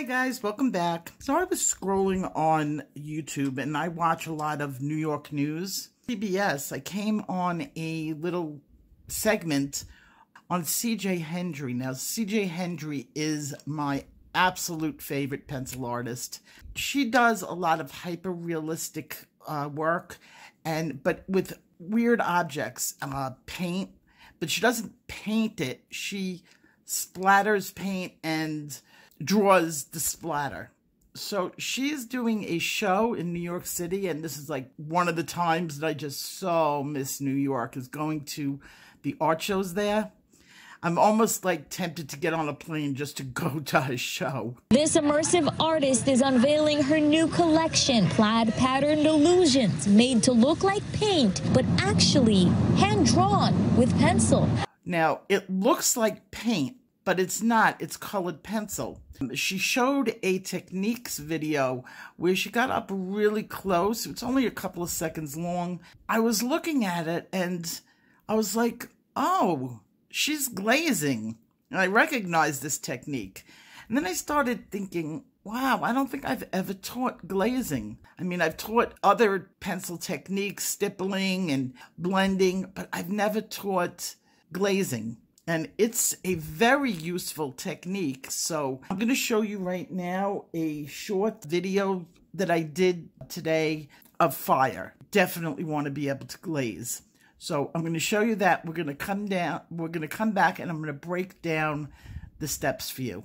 Hi guys, welcome back. So I was scrolling on YouTube and I watch a lot of New York news. CBS, I came on a little segment on CJ Hendry. Now CJ Hendry is my absolute favorite pencil artist. She does a lot of hyper-realistic work, but with weird objects, paint, but she doesn't paint it. She splatters paint and draws the splatter. So she's doing a show in New York City, and this is like one of the times that I just so miss New York, is going to the art shows there. I'm almost like tempted to get on a plane just to go to her show. This immersive artist is unveiling her new collection, Plaid Patterned Illusions, made to look like paint, but actually hand-drawn with pencil. Now, it looks like paint, but it's not. It's colored pencil. She showed a techniques video where she got up really close. It's only a couple of seconds long. I was looking at it and I was like, oh, she's glazing. And I recognized this technique. And then I started thinking, wow, I don't think I've ever taught glazing. I mean, I've taught other pencil techniques, stippling and blending, but I've never taught glazing. And it's a very useful technique. So I'm going to show you right now a short video that I did today of fire. Definitely want to be able to glaze. So I'm going to show you that. We're going to come down. We're going to come back and I'm going to break down the steps for you.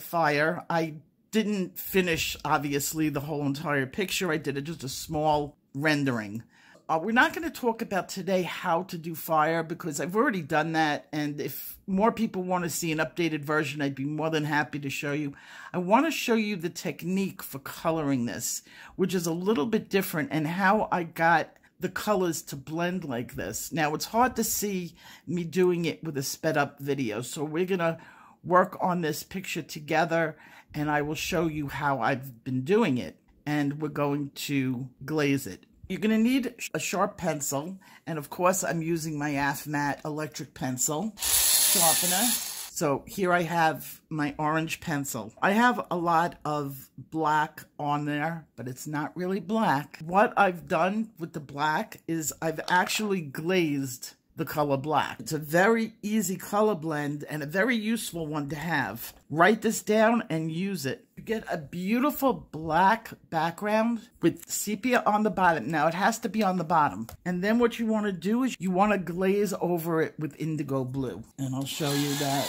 Fire. I didn't finish, obviously, the whole entire picture. I did just a small rendering. We're not going to talk about today how to do fire because I've already done that. And if more people want to see an updated version, I'd be more than happy to show you. I want to show you the technique for coloring this, which is a little bit different, and how I got the colors to blend like this. Now, it's hard to see me doing it with a sped up video. So we're going to work on this picture together and I will show you how I've been doing it, and we're going to glaze it. You're going to need a sharp pencil, and of course I'm using my AFMAT electric pencil sharpener. So here I have my orange pencil. I have a lot of black on there, but it's not really black. What I've done with the black is I've actually glazed the color black. It's a very easy color blend and a very useful one to have. Write this down and use it. You get a beautiful black background with sepia on the bottom. Now it has to be on the bottom. And then what you want to do is you want to glaze over it with indigo blue. And I'll show you that.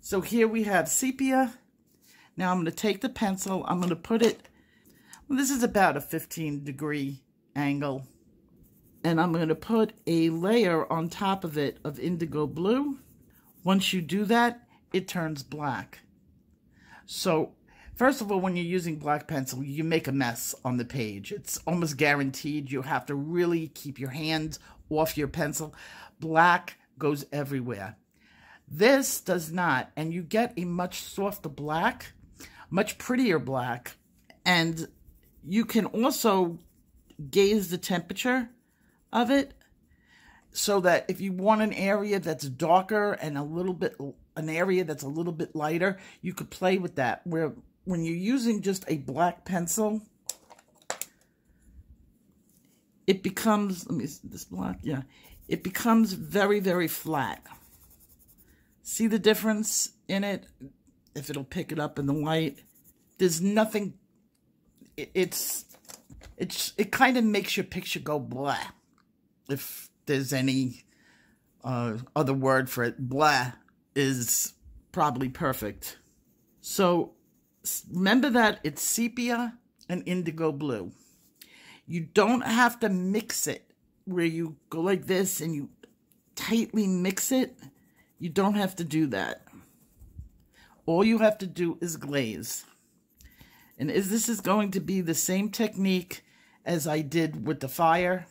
So here we have sepia. Now I'm going to take the pencil. I'm going to put it, well, this is about a 15-degree angle. And I'm going to put a layer on top of it of indigo blue. Once you do that, it turns black. So first of all, when you're using black pencil, you make a mess on the page. It's almost guaranteed. You have to really keep your hand off your pencil. Black goes everywhere. This does not. And you get a much softer black, much prettier black. And you can also gauge the temperature of it, so that if you want an area that's darker and an area that's a little bit lighter, you could play with that. Where when you're using just a black pencil, it becomes, let me see this black, yeah, it becomes very, very flat. See the difference in it? If it'll pick it up in the light, there's nothing, it kind of makes your picture go black. If there's any other word for it, blah is probably perfect. So remember that it's sepia and indigo blue. You don't have to mix it where you go like this and you tightly mix it. You don't have to do that. All you have to do is glaze. And this is going to be the same technique as I did with the fire.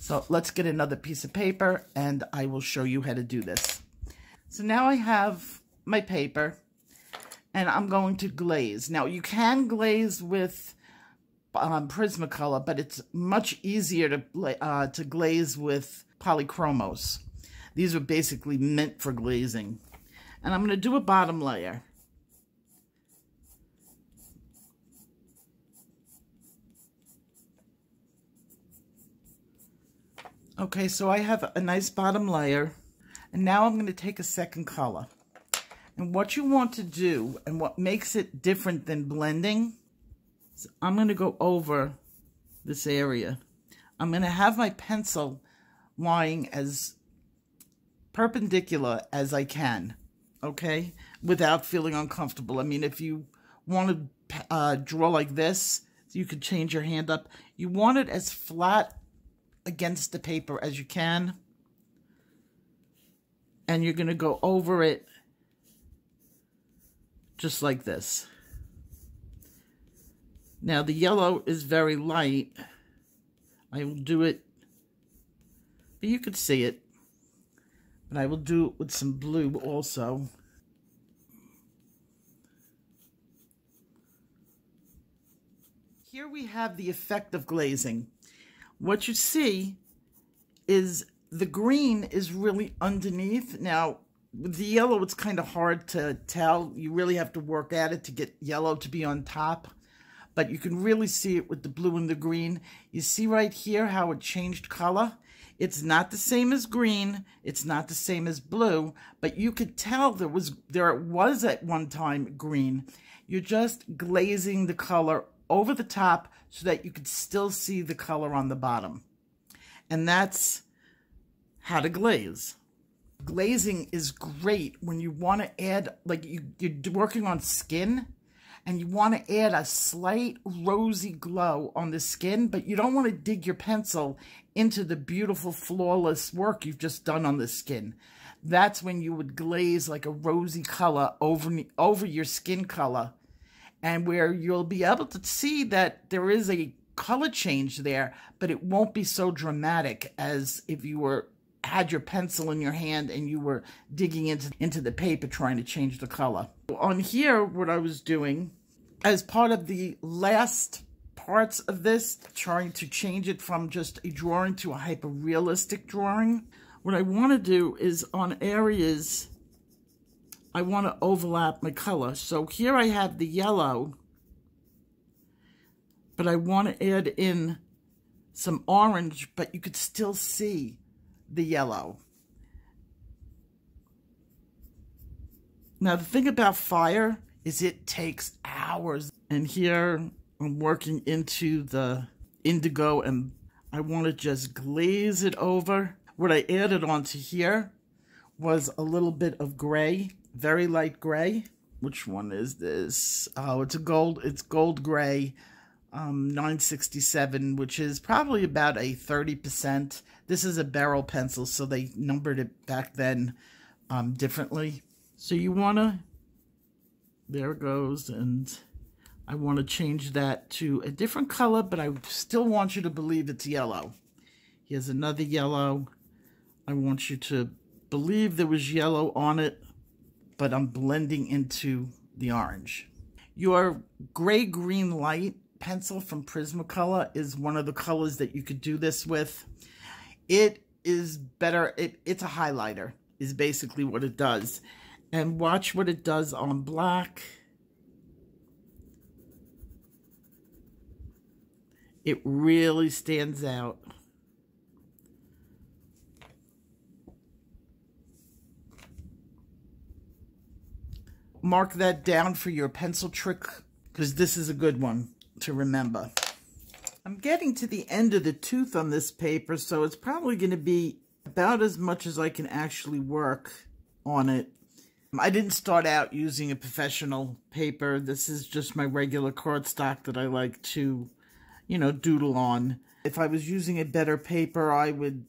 So let's get another piece of paper and I will show you how to do this. So now I have my paper and I'm going to glaze. Now you can glaze with Prismacolor, but it's much easier to glaze with Polychromos. These are basically meant for glazing. And I'm going to do a bottom layer. Okay, so I have a nice bottom layer. And now I'm going to take a second color. And what you want to do, and what makes it different than blending, is I'm going to go over this area. I'm going to have my pencil lying as perpendicular as I can, okay, without feeling uncomfortable. I mean, if you want to draw like this, you could change your hand up. You want it as flat against the paper as you can, and you're going to go over it just like this. Now, the yellow is very light. I will do it, but you could see it. And I will do it with some blue also. Here we have the effect of glazing. What you see is the green is really underneath. Now, with the yellow, it's kind of hard to tell. You really have to work at it to get yellow to be on top. But you can really see it with the blue and the green. You see right here how it changed color? It's not the same as green, it's not the same as blue, but you could tell there was at one time green. You're just glazing the color over the top so that you could still see the color on the bottom. And that's how to glaze. Glazing is great when you want to add, like you're working on skin, and you want to add a slight rosy glow on the skin, but you don't want to dig your pencil into the beautiful, flawless work you've just done on the skin. That's when you would glaze like a rosy color over your skin color, and where you'll be able to see that there is a color change there, but it won't be so dramatic as if you had your pencil in your hand and you were digging into the paper trying to change the color. On here, what I was doing as part of the last parts of this, trying to change it from just a drawing to a hyper-realistic drawing, what I want to do is on areas, I want to overlap my color. So here I have the yellow, but I want to add in some orange, but you could still see the yellow. Now the thing about fire is it takes hours. And here I'm working into the indigo and I want to just glaze it over. What I added onto here was a little bit of gray, very light gray. Which one is this? Oh, it's gold gray. 967, which is probably about a 30%. This is a barrel pencil, so they numbered it back then differently. So you want to, there it goes, and I want to change that to a different color, but I still want you to believe it's yellow. Here's another yellow. I want you to believe there was yellow on it, but I'm blending into the orange. Your gray-green light pencil from Prismacolor is one of the colors that you could do this with. It is better. It's a highlighter is basically what it does. And watch what it does on black. It really stands out. Mark that down for your pencil trick because this is a good one to remember. I'm getting to the end of the tooth on this paper, so it's probably going to be about as much as I can actually work on it. I didn't start out using a professional paper. This is just my regular cardstock that I like to, you know, doodle on. If I was using a better paper, I would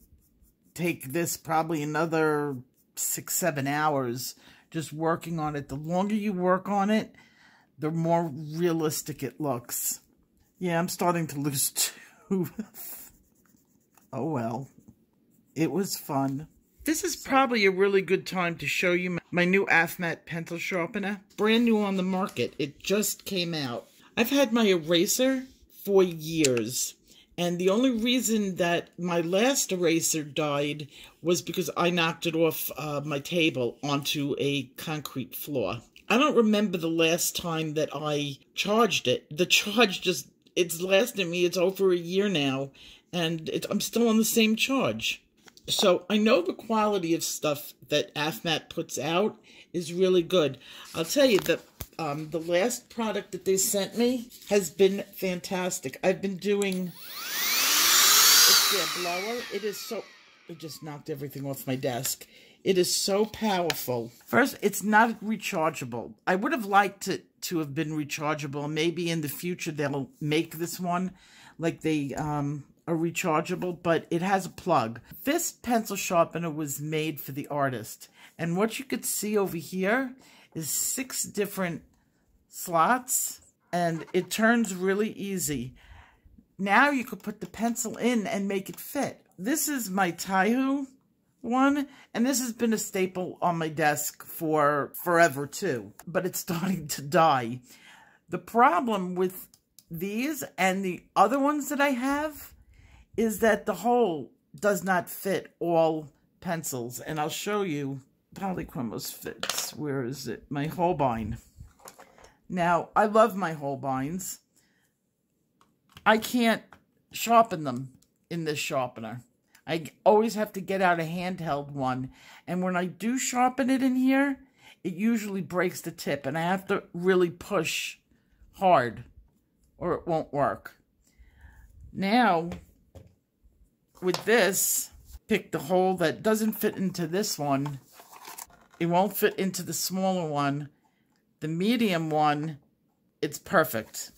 take this probably another 6-7 hours just working on it. The longer you work on it, the more realistic it looks. Yeah, I'm starting to lose moveth. Oh well. It was fun. This is probably a really good time to show you my new AFMAT pencil sharpener. Brand new on the market. It just came out. I've had my eraser for years. And the only reason that my last eraser died was because I knocked it off my table onto a concrete floor. I don't remember the last time that I charged it. The charge just, it's lasted me, it's over a year now, and I'm still on the same charge. So I know the quality of stuff that AFMAT puts out is really good. I'll tell you that the last product that they sent me has been fantastic. I've been doing, it's their blower. It is so, I just knocked everything off my desk. It is so powerful. First, it's not rechargeable. I would have liked it to have been rechargeable. Maybe in the future they'll make this one like they are rechargeable, but it has a plug. This pencil sharpener was made for the artist. And what you could see over here is 6 different slots, and it turns really easy. Now you could put the pencil in and make it fit. This is my Taihu one, and this has been a staple on my desk for forever too, but it's starting to die. The problem with these and the other ones that I have is that the hole does not fit all pencils, and I'll show you. Polychromos fits, where is it? My Holbein. Now, I love my Holbeins. I can't sharpen them in this sharpener. I always have to get out a handheld one. And when I do sharpen it in here, it usually breaks the tip. And I have to really push hard or it won't work. Now, with this, pick the hole that doesn't fit into this one. It won't fit into the smaller one. The medium one, it's perfect.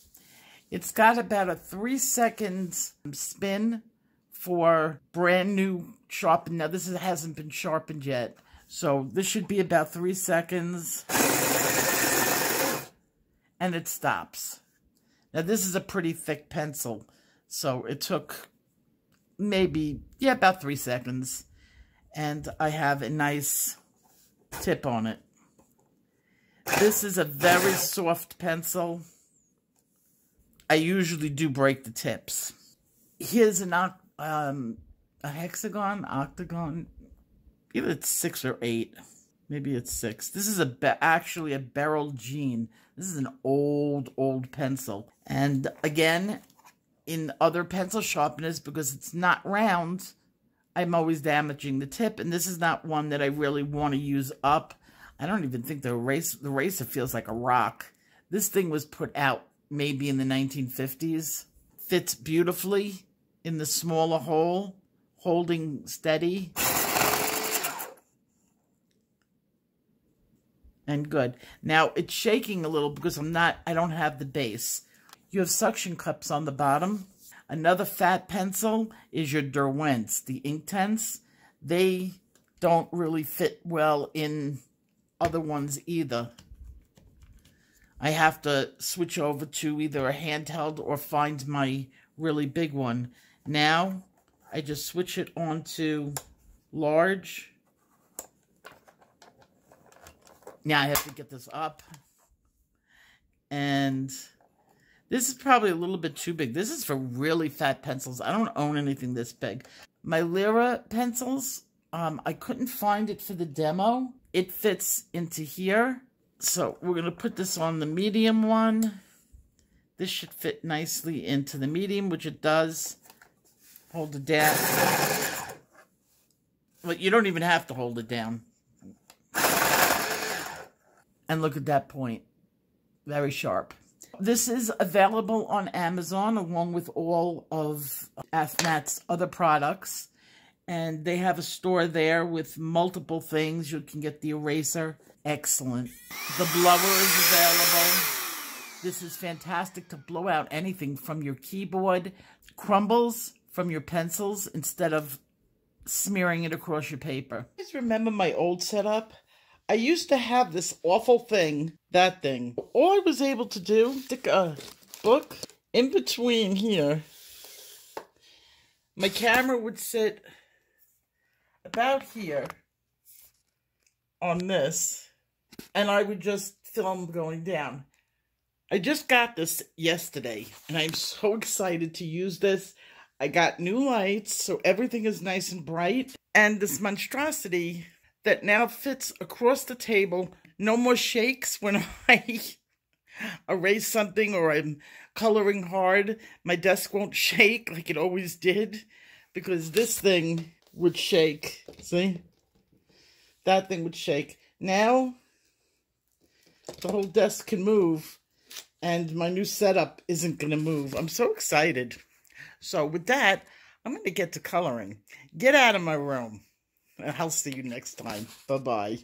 It's got about a 3-second spin for brand new sharpened. Now, this hasn't been sharpened yet, so this should be about 3 seconds. And it stops. Now, this is a pretty thick pencil, so it took maybe, yeah, about 3 seconds. And I have a nice tip on it. This is a very soft pencil. I usually do break the tips. Here's an a hexagon, octagon. Either it's 6 or 8. Maybe it's 6. This is actually a Beryl Jean. This is an old pencil. And again, in other pencil sharpeners, because it's not round, I'm always damaging the tip, and this is not one that I really want to use up. I don't even think the eraser feels like a rock. This thing was put out maybe in the 1950s. Fits beautifully in the smaller hole, holding steady. And good. Now, it's shaking a little because I don't have the base. You have suction cups on the bottom. Another fat pencil is your Derwent, the Inktense. They don't really fit well in other ones either. I have to switch over to either a handheld or find my really big one. Now, I just switch it on to large. Now I have to get this up. And this is probably a little bit too big. This is for really fat pencils. I don't own anything this big. My Lyra pencils, I couldn't find it for the demo. It fits into here. So we're going to put this on the medium one. This should fit nicely into the medium, which it does. Hold it down. But you don't even have to hold it down. And look at that point. Very sharp. This is available on Amazon along with all of AFMAT's other products. And they have a store there with multiple things. You can get the eraser. Excellent. The blower is available. This is fantastic to blow out anything from your keyboard. Crumbles from your pencils instead of smearing it across your paper. You guys remember my old setup? I used to have this awful thing, that thing. All I was able to do, stick a book in between here my camera would sit about here on this, and I would just film going down. I just got this yesterday, and I'm so excited to use this. I got new lights, so everything is nice and bright. And this monstrosity that now fits across the table. No more shakes when I erase something or I'm coloring hard. My desk won't shake like it always did, because this thing would shake. See? That thing would shake. Now, the whole desk can move, and my new setup isn't going to move. I'm so excited. So with that, I'm going to get to coloring. Get out of my room, and I'll see you next time. Bye-bye.